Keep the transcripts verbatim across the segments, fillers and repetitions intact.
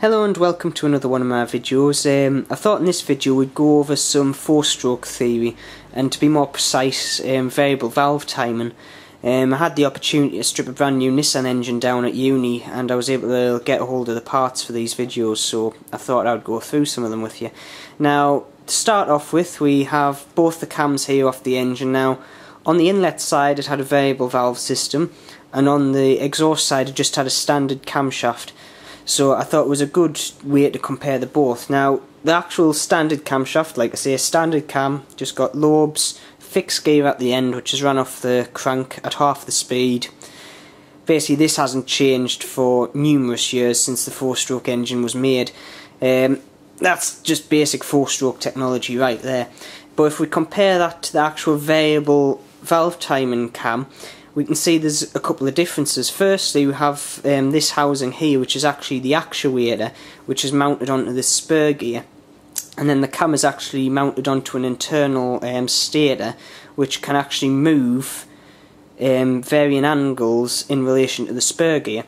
Hello and welcome to another one of my videos. Um, I thought in this video we'd go over some four-stroke theory and, to be more precise, um, variable valve timing. Um, I had the opportunity to strip a brand new Nissan engine down at uni and I was able to get a hold of the parts for these videos, so I thought I'd go through some of them with you. Now, to start off with, we have both the cams here off the engine. Now, on the inlet side it had a variable valve system and on the exhaust side it just had a standard camshaft. So I thought it was a good way to compare the both. Now, the actual standard camshaft, like I say, standard cam, just got lobes, fixed gear at the end, which is run off the crank at half the speed. Basically, this hasn't changed for numerous years since the four-stroke engine was made. Um, that's just basic four-stroke technology right there. But if we compare that to the actual variable valve timing cam, we can see there's a couple of differences. Firstly, we have um, this housing here, which is actually the actuator, which is mounted onto this spur gear, and then the cam is actually mounted onto an internal um, stator, which can actually move um, varying angles in relation to the spur gear.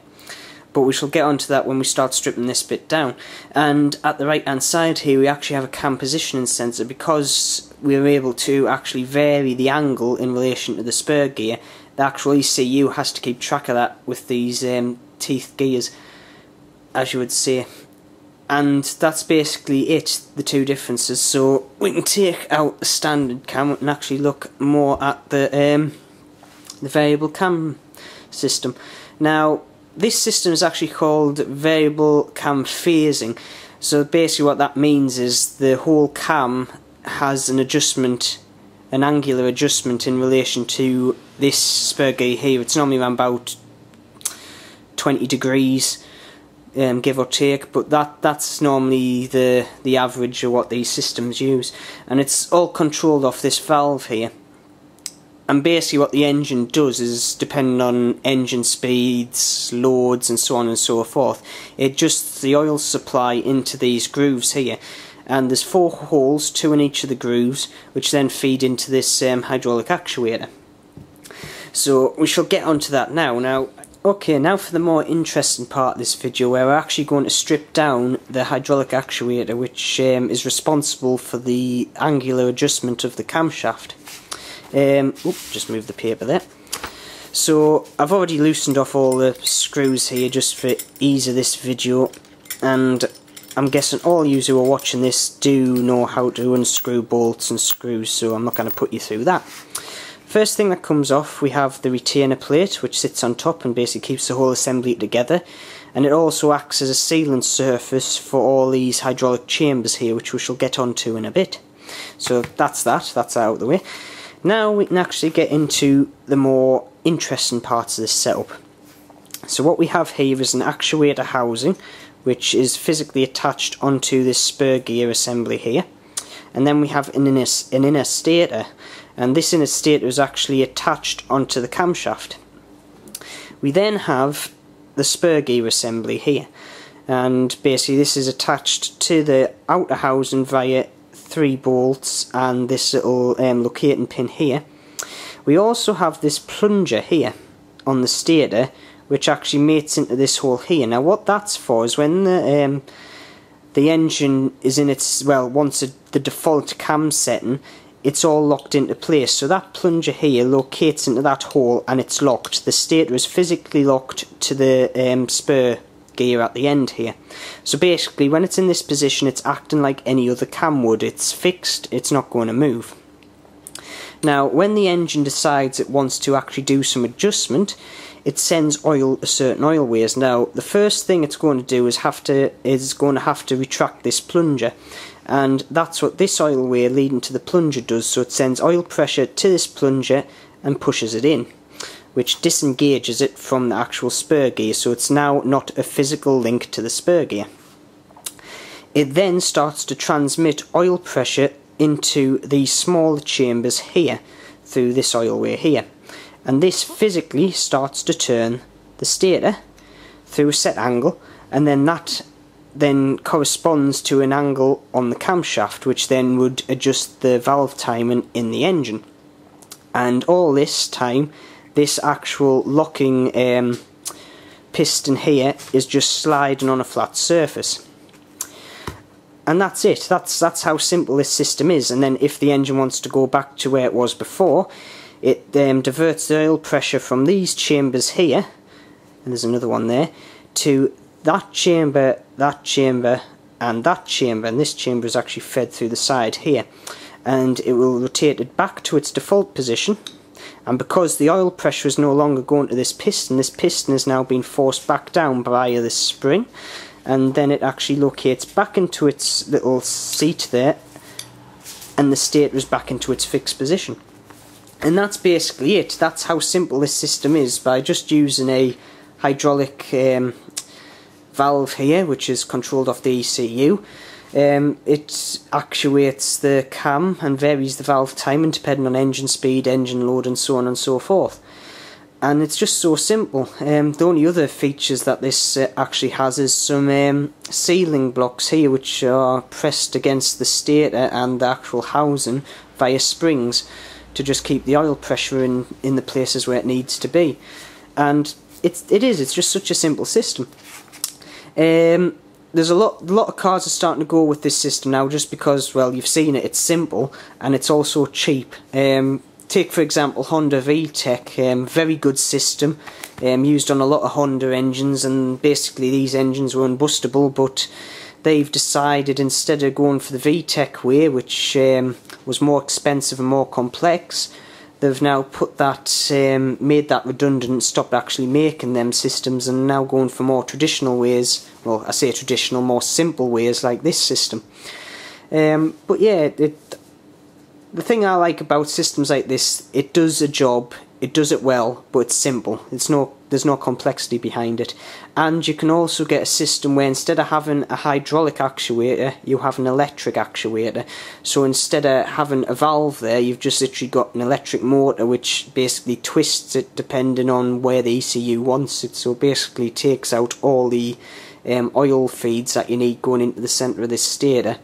But we shall get onto that when we start stripping this bit down. And at the right hand side here we actually have a cam positioning sensor, because we are able to actually vary the angle in relation to the spur gear. The actual E C U has to keep track of that with these um, teeth gears, as you would say. And that's basically it, the two differences. So we can take out the standard cam and actually look more at the, um, the variable cam system. Now, this system is actually called variable cam phasing. So basically what that means is the whole cam has an adjustment, an angular adjustment in relation to this spur gear here. It's normally around about twenty degrees, um, give or take, but that that's normally the the average of what these systems use, and it's all controlled off this valve here. And basically what the engine does is, depending on engine speeds, loads and so on and so forth, it adjusts the oil supply into these grooves here. And there's four holes, two in each of the grooves, which then feed into this um, hydraulic actuator. So we shall get onto that now. Now, okay, now for the more interesting part of this video, where we're actually going to strip down the hydraulic actuator, which um, is responsible for the angular adjustment of the camshaft. Um, oop, just move the paper there. So I've already loosened off all the screws here just for ease of this video, and I'm guessing all you who are watching this do know how to unscrew bolts and screws, so I'm not going to put you through that. First thing that comes off, we have the retainer plate, which sits on top and basically keeps the whole assembly together, and it also acts as a sealant surface for all these hydraulic chambers here, which we shall get onto in a bit. So that's that, that's out of the way. Now we can actually get into the more interesting parts of this setup. So what we have here is an actuator housing, which is physically attached onto this spur gear assembly here. And then we have an inner, an inner stator, and this inner stator is actually attached onto the camshaft. We then have the spur gear assembly here, and basically this is attached to the outer housing via three bolts and this little um, locating pin here. We also have this plunger here on the stator, which actually mates into this hole here. Now what that's for is when the, um, the engine is in its, well, once a, the default cam setting, it's all locked into place. So that plunger here locates into that hole and it's locked. The stator is physically locked to the um, spur gear at the end here. So basically when it's in this position, it's acting like any other cam would. It's fixed, it's not going to move. Now when the engine decides it wants to actually do some adjustment, it sends oil to certain oil ways. Now the first thing it's going to do is have to is going to have to retract this plunger, and that's what this oil way leading to the plunger does. So it sends oil pressure to this plunger and pushes it in, which disengages it from the actual spur gear, so it's now not a physical link to the spur gear. It then starts to transmit oil pressure into the smaller chambers here through this oil way here, and this physically starts to turn the stator through a set angle, and then that then corresponds to an angle on the camshaft, which then would adjust the valve timing in the engine. And all this time this actual locking um, piston here is just sliding on a flat surface. And that's it. That's, that's how simple this system is. And then if the engine wants to go back to where it was before, it um, diverts the oil pressure from these chambers here, and there's another one there, to that chamber, that chamber, and that chamber. And this chamber is actually fed through the side here. And it will rotate it back to its default position. And because the oil pressure is no longer going to this piston, this piston is now being forced back down by this spring. And then it actually locates back into its little seat there, and the stator is back into its fixed position. And that's basically it. That's how simple this system is, by just using a hydraulic um, valve here, which is controlled off the E C U. Um, it actuates the cam and varies the valve timing depending on engine speed, engine load, and so on and so forth. And it's just so simple. Um, the only other features that this uh, actually has is some um, sealing blocks here, which are pressed against the stator and the actual housing via springs to just keep the oil pressure in, in the places where it needs to be. And it's, it is, it's just such a simple system. Um, there's a lot, lot of cars are starting to go with this system now just because, well, you've seen it, it's simple and it's also cheap. Um, Take, for example, Honda V TEC, um, very good system, um, used on a lot of Honda engines, and basically these engines were unbustable, but they've decided instead of going for the V TEC way, which um, was more expensive and more complex, they've now put that, um, made that redundant, stopped actually making them systems, and now going for more traditional ways, well, I say traditional, more simple ways like this system. Um, but yeah, it... The thing I like about systems like this, it does a job, it does it well, but it's simple. It's no, there's no complexity behind it. And you can also get a system where instead of having a hydraulic actuator, you have an electric actuator. So instead of having a valve there, you've just literally got an electric motor which basically twists it depending on where the E C U wants it. So basically takes out all the um, oil feeds that you need going into the centre of this stator.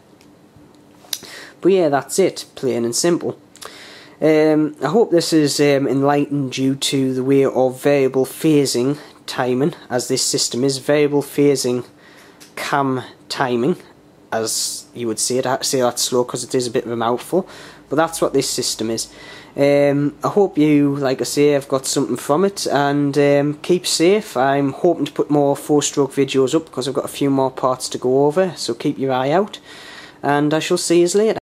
But yeah, that's it, plain and simple. Um, I hope this is um, enlightened you to the way of variable phasing timing, as this system is variable phasing cam timing, as you would say it. I say that slow because it is a bit of a mouthful, but that's what this system is. Um, I hope you, like I say, have got something from it, and um, keep safe. I'm hoping to put more four-stroke videos up because I've got a few more parts to go over, so keep your eye out, and I shall see you later.